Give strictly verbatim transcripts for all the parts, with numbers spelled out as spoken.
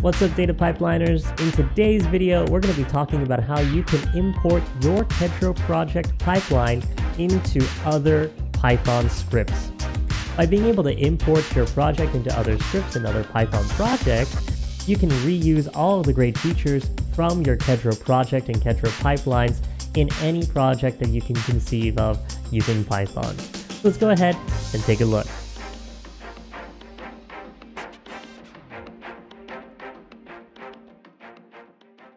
What's up, data pipeliners? In today's video, we're going to be talking about how you can import your Kedro project pipeline into other Python scripts. By being able to import your project into other scripts and other Python projects, you can reuse all of the great features from your Kedro project and Kedro pipelines in any project that you can conceive of using Python. Let's go ahead and take a look.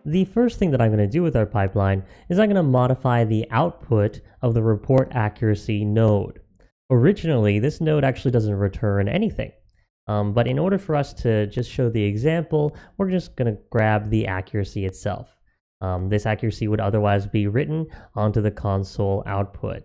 The first thing that I'm going to do with our pipeline is I'm going to modify the output of the report accuracy node. Originally, this node actually doesn't return anything. Um, but in order for us to just show the example, we're just going to grab the accuracy itself. Um, this accuracy would otherwise be written onto the console output.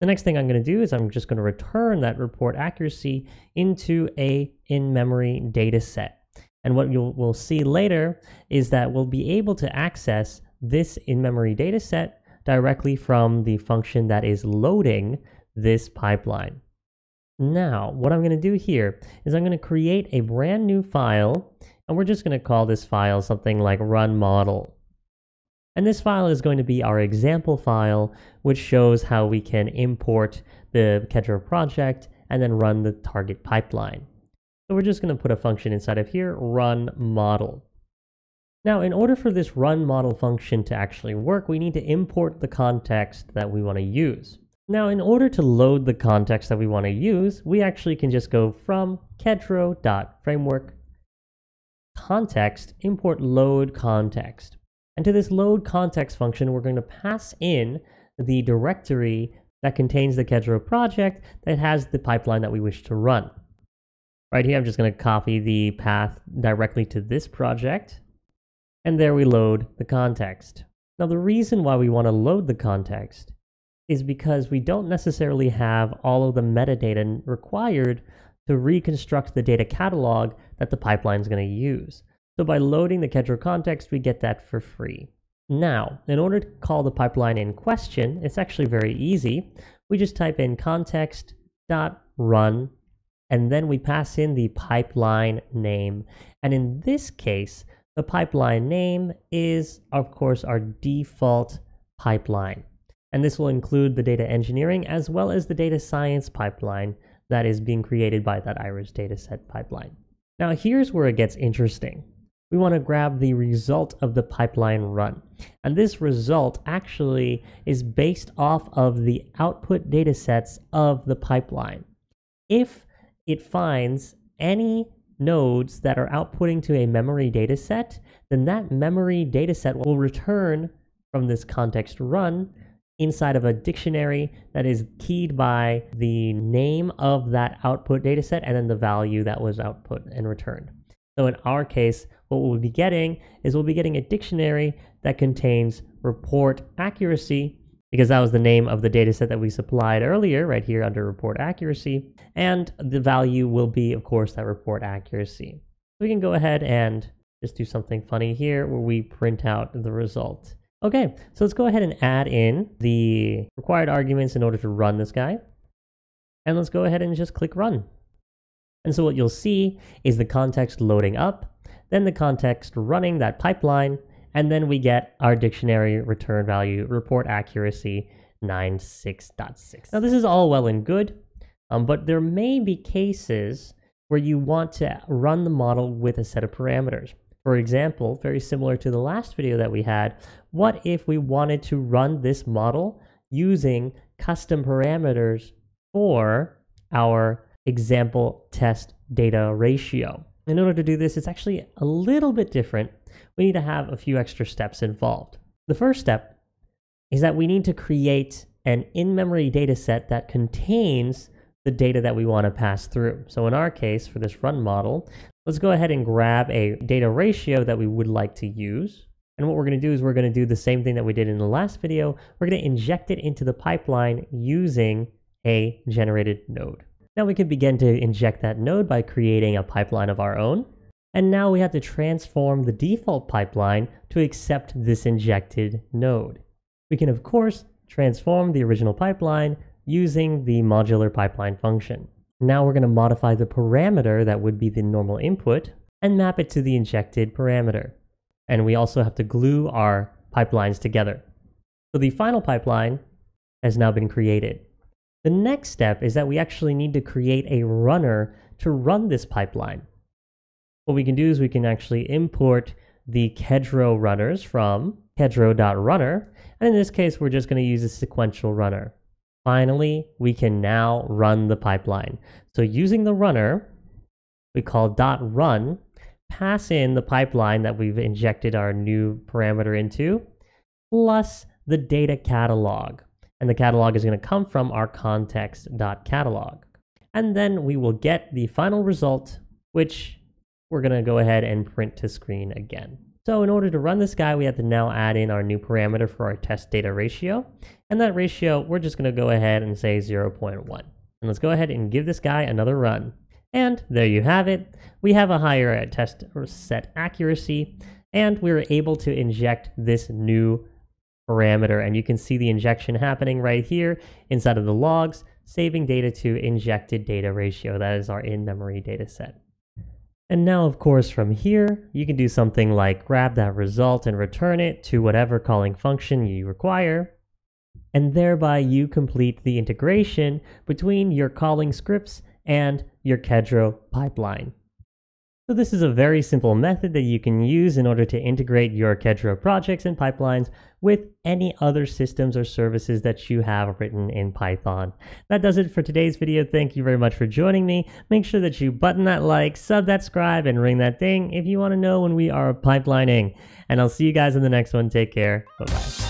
The next thing I'm going to do is I'm just going to return that report accuracy into a in-memory data set. And what you will see later is that we'll be able to access this in-memory data set directly from the function that is loading this pipeline. Now, what I'm going to do here is I'm going to create a brand new file, and we're just going to call this file something like run model. And this file is going to be our example file, which shows how we can import the Kedro project and then run the target pipeline. So we're just going to put a function inside of here, run model. Now, in order for this run model function to actually work, we need to import the context that we want to use. Now, in order to load the context that we want to use, we actually can just go from Kedro.framework context, import load context. And to this load context function, we're going to pass in the directory that contains the Kedro project that has the pipeline that we wish to run. Right here, I'm just going to copy the path directly to this project, and there we load the context. Now, the reason why we want to load the context is because we don't necessarily have all of the metadata required to reconstruct the data catalog that the pipeline is going to use. So by loading the Kedro context, we get that for free. Now, in order to call the pipeline in question, it's actually very easy. We just type in context.run, and then we pass in the pipeline name. And in this case, the pipeline name is, of course, our default pipeline. And this will include the data engineering as well as the data science pipeline that is being created by that Iris dataset pipeline. Now, here's where it gets interesting. We want to grab the result of the pipeline run. And this result actually is based off of the output datasets of the pipeline. If it finds any nodes that are outputting to a memory data set, then that memory data set will return from this context run inside of a dictionary that is keyed by the name of that output data set and then the value that was output and returned. So in our case, what we'll be getting is we'll be getting a dictionary that contains report accuracy, because that was the name of the data set that we supplied earlier right here under report accuracy. And the value will be, of course, that report accuracy. We can go ahead and just do something funny here where we print out the result. Okay, so let's go ahead and add in the required arguments in order to run this guy. And let's go ahead and just click run. And so what you'll see is the context loading up, then the context running that pipeline, and then we get our dictionary return value, report accuracy ninety-six point six. Now, this is all well and good, um, but there may be cases where you want to run the model with a set of parameters. For example, very similar to the last video that we had, what if we wanted to run this model using custom parameters for our example test data ratio? In order to do this, it's actually a little bit different. We need to have a few extra steps involved. The first step is that we need to create an in-memory data set that contains the data that we want to pass through. So in our case, for this run model, let's go ahead and grab a data ratio that we would like to use. And what we're going to do is we're going to do the same thing that we did in the last video. We're going to inject it into the pipeline using a generated node. Now we can begin to inject that node by creating a pipeline of our own. And now we have to transform the default pipeline to accept this injected node. We can, of course, transform the original pipeline using the modular pipeline function. Now we're going to modify the parameter that would be the normal input. and map it to the injected parameter. And we also have to glue our pipelines together. So the final pipeline has now been created. The next step is that we actually need to create a runner to run this pipeline. What we can do is we can actually import the Kedro runners from Kedro.runner, and in this case, we're just going to use a sequential runner. Finally, we can now run the pipeline. So using the runner, we call .run, pass in the pipeline that we've injected our new parameter into, plus the data catalog. And the catalog is going to come from our context.catalog. And then we will get the final result, which we're going to go ahead and print to screen again. So in order to run this guy, we have to now add in our new parameter for our test data ratio. And that ratio, we're just going to go ahead and say zero point one. And let's go ahead and give this guy another run. And there you have it. We have a higher test set accuracy, and we were able to inject this new parameter. And you can see the injection happening right here inside of the logs, saving data to injected data ratio. That is our in-memory data set. And now, of course, from here, you can do something like grab that result and return it to whatever calling function you require. And thereby, you complete the integration between your calling scripts and your Kedro pipeline. So this is a very simple method that you can use in order to integrate your Kedro projects and pipelines with any other systems or services that you have written in Python. That does it for today's video. Thank you very much for joining me. Make sure that you button that like, sub that subscribe, and ring that ding if you want to know when we are pipelining. And I'll see you guys in the next one. Take care. Bye-bye.